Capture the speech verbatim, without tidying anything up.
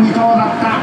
に頭だった。